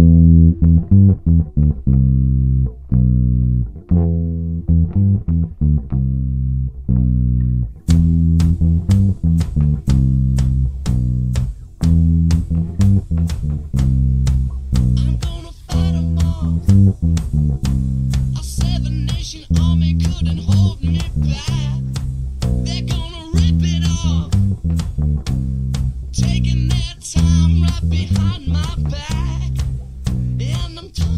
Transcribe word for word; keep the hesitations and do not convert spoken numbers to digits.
Our Seven Nation Army couldn't hold me back. They're gonna rip it off, taking their time right behind my back. And I'm talking